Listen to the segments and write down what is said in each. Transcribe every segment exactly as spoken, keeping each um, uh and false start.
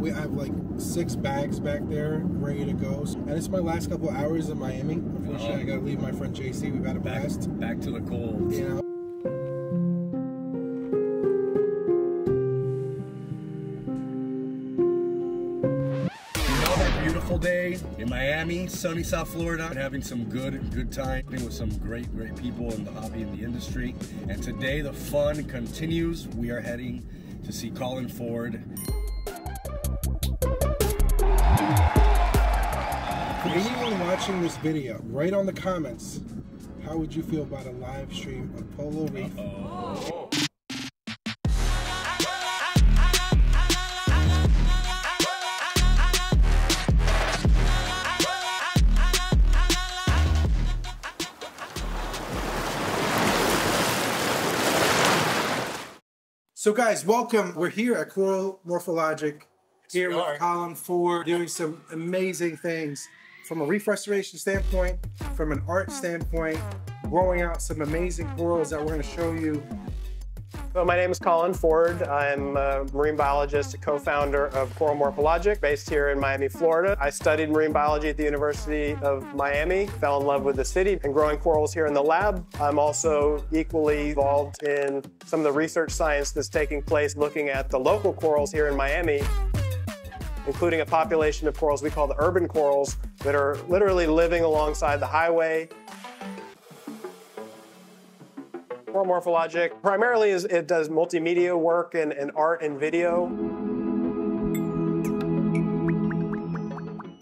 We have like six bags back there ready to go, and it's my last couple hours in Miami. Unfortunately, oh. I gotta leave my friend J C. We've had a back, blast. Back to the cold. You know? Another beautiful day in Miami, sunny South Florida. Been having some good, good time with some great, great people in the hobby and the industry. And today the fun continues. We are heading to see Colin Foord. Anyone watching this video, write on the comments, how would you feel about a live stream of Coral Reef? Uh-oh. So guys, welcome. We're here at Coral Morphologic, here we with Colin Foord, doing some amazing things. From a reef restoration standpoint, from an art standpoint, growing out some amazing corals that we're going to show you. Well, my name is Colin Foord. I'm a marine biologist, a co-founder of Coral Morphologic, based here in Miami, Florida. I studied marine biology at the University of Miami, fell in love with the city and growing corals here in the lab. I'm also equally involved in some of the research science that's taking place looking at the local corals here in Miami, including a population of corals we call the urban corals that are literally living alongside the highway. Coral Morphologic primarily is, it does multimedia work and, and art and video.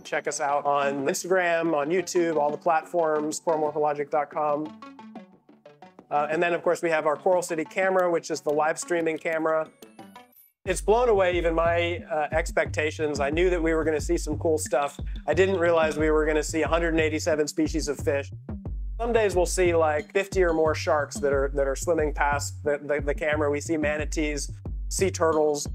Check us out on Instagram, on YouTube, all the platforms, coral morphologic dot com. Uh, and then of course we have our Coral City Camera, which is the live streaming camera. It's blown away even my uh, expectations. I knew that we were going to see some cool stuff. I didn't realize we were going to see one hundred eighty-seven species of fish. Some days we'll see like fifty or more sharks that are, that are swimming past the, the, the camera. We see manatees, sea turtles,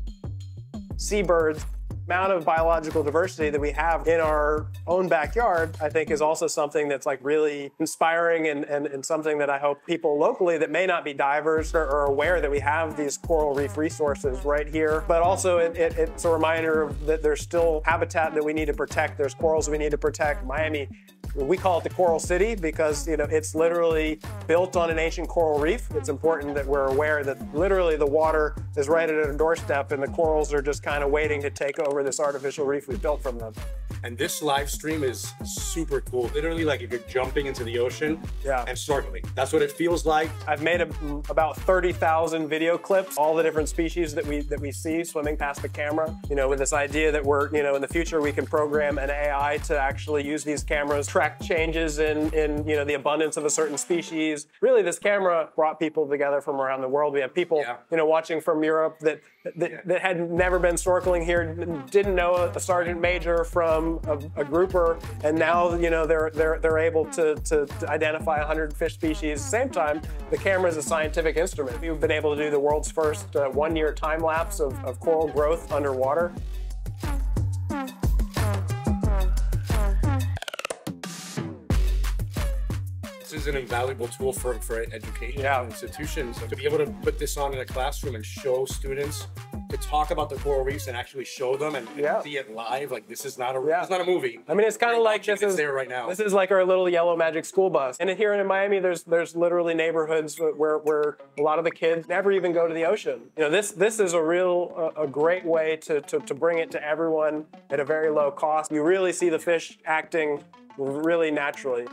seabirds. The amount of biological diversity that we have in our own backyard, I think, is also something that's like really inspiring and, and, and something that I hope people locally that may not be divers are, are aware that we have these coral reef resources right here. But also it, it, it's a reminder that there's still habitat that we need to protect. There's corals we need to protect. Miami, we call it the Coral City because, you know, it's literally built on an ancient coral reef. It's important that we're aware that literally the water is right at our doorstep and the corals are just kind of waiting to take over this artificial reef we built from them. And this live stream is super cool. Literally like if you're jumping into the ocean yeah. and snorkeling. That's what it feels like. I've made a, about thirty thousand video clips, all the different species that we that we see swimming past the camera. You know, with this idea that we're, you know, in the future we can program an A I to actually use these cameras, track changes in, in you know, the abundance of a certain species. Really, this camera brought people together from around the world. We have people, yeah. you know, watching from Europe that that, yeah. that had never been snorkeling here, didn't know a, a sergeant major from A, a grouper, and now you know they're they're they're able to, to, to identify one hundred fish species. At the same time, the camera is a scientific instrument. We've been able to do the world's first uh, one-year time lapse of, of coral growth underwater. This is an invaluable tool for, for education yeah. institutions. So to be able to put this on in a classroom and show students, to talk about the coral reefs and actually show them and, and yeah. see it live, like this is not a yeah. it's not a movie. I mean, it's kind of like this is there right now. This is like our little yellow magic school bus. And here in Miami, there's there's literally neighborhoods where where a lot of the kids never even go to the ocean. You know, this this is a real a, a great way to, to to bring it to everyone at a very low cost. You really see the fish acting really naturally.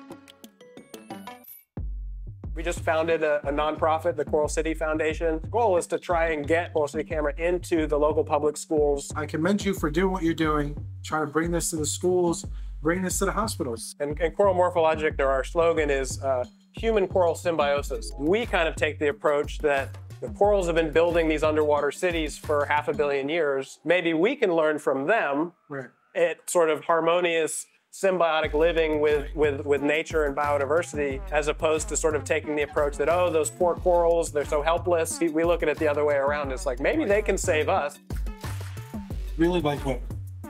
We just founded a, a nonprofit, the Coral City Foundation. The goal is to try and get Coral City Camera into the local public schools. I commend you for doing what you're doing, trying to bring this to the schools, bring this to the hospitals. And, and Coral Morphologic, our slogan is uh, human coral symbiosis. We kind of take the approach that the corals have been building these underwater cities for half a billion years. Maybe we can learn from them right. at sort of harmonious symbiotic living with, with, with nature and biodiversity, as opposed to sort of taking the approach that, oh, those poor corals, they're so helpless. We look at it the other way around. It's like, maybe they can save us. Really like what,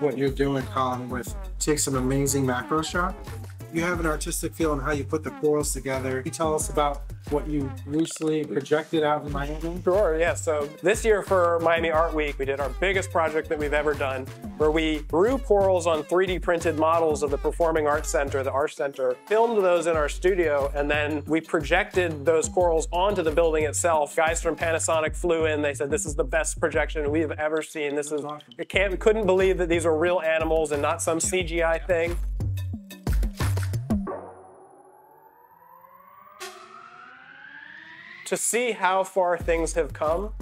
what you're doing, Colin, with take some amazing macro shot You have an artistic feel on how you put the corals together. Can you tell us about what you loosely projected out in Miami? Sure, yeah. So this year for Miami Art Week, we did our biggest project that we've ever done, where we grew corals on three D printed models of the Performing Arts Center, the Arts Center, filmed those in our studio, and then we projected those corals onto the building itself. Guys from Panasonic flew in, they said, this is the best projection we have ever seen. This is, I can't, couldn't believe that these are real animals and not some C G I thing. To see how far things have come,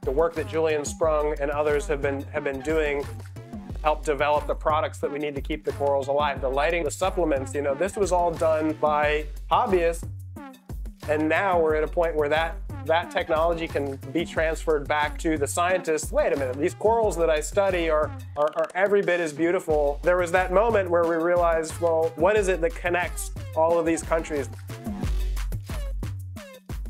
the work that Julian Sprung and others have been, have been doing help develop the products that we need to keep the corals alive. The lighting, the supplements, you know, this was all done by hobbyists. And now we're at a point where that, that technology can be transferred back to the scientists. Wait a minute, these corals that I study are, are, are every bit as beautiful. There was that moment where we realized, well, what is it that connects all of these countries?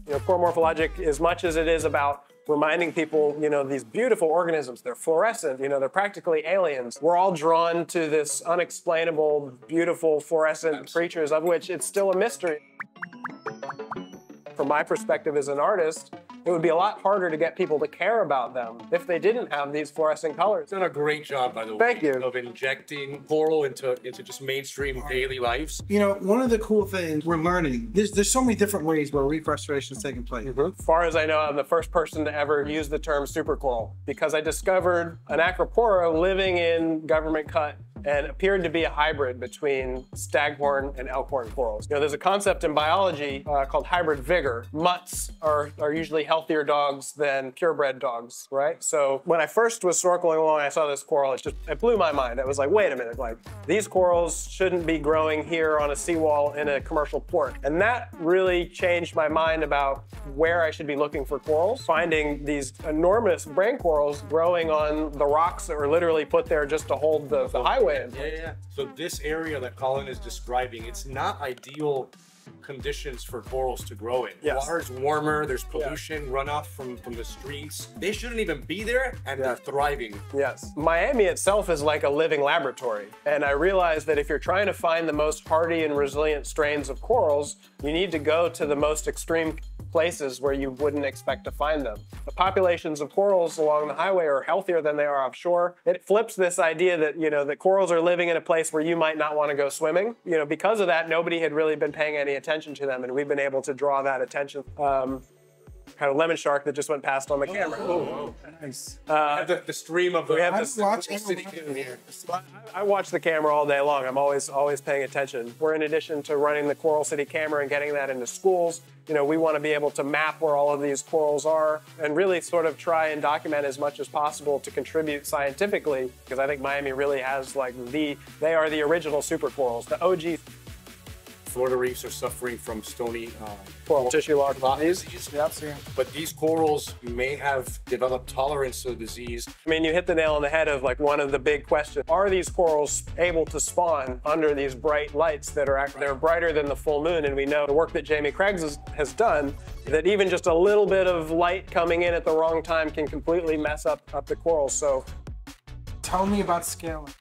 You know, Coral Morphologic, as much as it is about reminding people, you know, these beautiful organisms, they're fluorescent, you know, they're practically aliens. We're all drawn to this unexplainable, beautiful fluorescent Absolutely. creatures, of which it's still a mystery. From my perspective as an artist, it would be a lot harder to get people to care about them if they didn't have these fluorescent colors. You've done a great job, by the way. Thank you. Of injecting coral into, into just mainstream daily lives. You know, one of the cool things we're learning, there's, there's so many different ways where reef restoration is taking place. Mm-hmm. As far as I know, I'm the first person to ever use the term super coral because I discovered an Acropora living in government cut and appeared to be a hybrid between staghorn and elkhorn corals. You know, there's a concept in biology uh, called hybrid vigor. Mutts are, are usually healthier dogs than purebred dogs, right? So when I first was snorkeling along, I saw this coral, it just, it blew my mind. I was like, wait a minute, like these corals shouldn't be growing here on a seawall in a commercial port. And that really changed my mind about where I should be looking for corals. Finding these enormous brain corals growing on the rocks that were literally put there just to hold the, the highway. Yeah, yeah. So this area that Colin is describing, it's not ideal conditions for corals to grow in. Yes. Water's warmer, there's pollution, yeah. runoff from, from the streets. They shouldn't even be there, and yeah. they're thriving. Yes. Miami itself is like a living laboratory, and I realized that if you're trying to find the most hardy and resilient strains of corals, you need to go to the most extreme places where you wouldn't expect to find them. The populations of corals along the highway are healthier than they are offshore. It flips this idea that, you know, the corals are living in a place where you might not want to go swimming. You know, because of that, nobody had really been paying any attention to them, and we've been able to draw that attention. Um, Kind of lemon shark that just went past on the oh, camera. Oh, oh, nice. Uh, I have the, the stream of the. We have I, the, watch the city here. I watch the camera all day long. I'm always always paying attention. We're in addition to running the Coral City Camera and getting that into schools. You know, we want to be able to map where all of these corals are and really sort of try and document as much as possible to contribute scientifically, because I think Miami really has like the they are the original super corals, the O G. Florida reefs are suffering from stony uh, coral tissue loss. Yep. But these corals may have developed tolerance to the disease. I mean, you hit the nail on the head of like one of the big questions. Are these corals able to spawn under these bright lights that are right. they're brighter than the full moon? And we know the work that Jamie Craig has, has done, that even just a little bit of light coming in at the wrong time can completely mess up, up the corals. So tell me about scaling.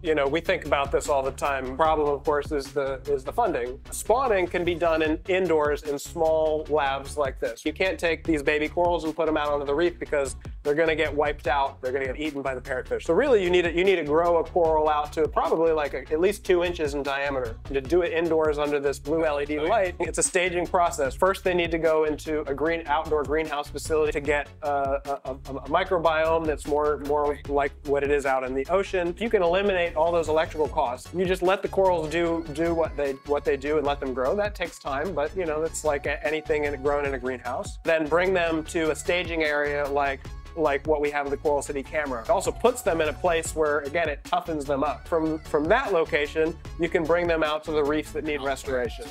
You know, we think about this all the time. The problem, of course, is the is the funding. Spawning can be done in indoors in small labs like this. You can't take these baby corals and put them out onto the reef because they're going to get wiped out. They're going to get eaten by the parrotfish. So really, you need to, you need to grow a coral out to probably like a, at least two inches in diameter. And to do it indoors under this blue L E D light, it's a staging process. First, they need to go into a green outdoor greenhouse facility to get uh, a, a, a microbiome that's more more like what it is out in the ocean. You can eliminate all those electrical costs. You just let the corals do do what they what they do and let them grow. That takes time, but you know, that's like anything in, grown in a greenhouse. Then bring them to a staging area like like what we have in the Coral City Camera. It also puts them in a place where, again, it toughens them up. From, from that location, you can bring them out to the reefs that need restoration.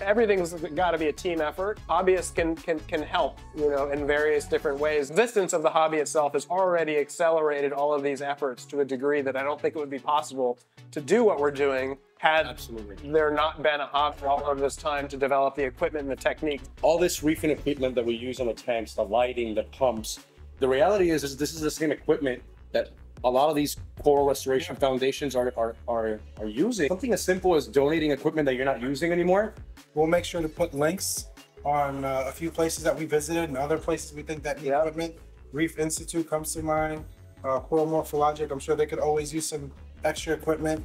Everything's got to be a team effort. Hobbyists can, can, can help, you know, in various different ways. The existence of the hobby itself has already accelerated all of these efforts to a degree that I don't think it would be possible to do what we're doing had Absolutely. there not been a hobby for all of this time to develop the equipment and the technique. All this reefing equipment that we use on the tanks, the lighting, the pumps, the reality is, is this is the same equipment that a lot of these coral restoration foundations are, are, are, are using. Something as simple as donating equipment that you're not using anymore. We'll make sure to put links on uh, a few places that we visited and other places we think that need yeah. equipment. Reef Institute comes to mind, uh, Coral Morphologic, I'm sure they could always use some extra equipment.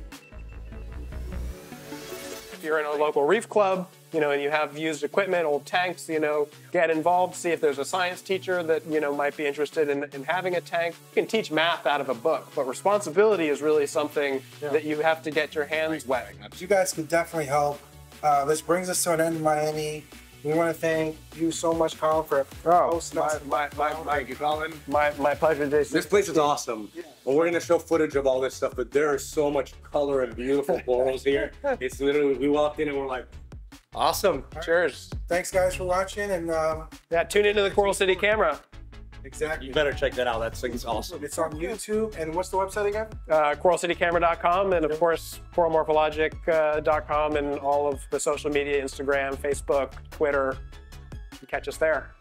If you're in a local reef club, you know, and you have used equipment, old tanks, you know, get involved, see if there's a science teacher that, you know, might be interested in, in having a tank. You can teach math out of a book, but responsibility is really something yeah. that you have to get your hands wet. You guys can definitely help. Uh, this brings us to an end in Miami. We want to thank you so much, Colin, for hosting us. My, my, my, thank you, Colin. My, my pleasure, Jason. This place is awesome. Yeah. Well, we're going to show footage of all this stuff, but there is so much color and beautiful corals here. It's literally, we walked in and we're like, awesome. Right. Cheers. Thanks, guys, for watching. And uh, yeah, tune into the Coral City Camera. Exactly. You better check that out. That thing's awesome. It's on YouTube. And what's the website again? Uh, Coral City Camera dot com. And, of course, Coral Morphologic dot com uh, and all of the social media, Instagram, Facebook, Twitter. You can catch us there.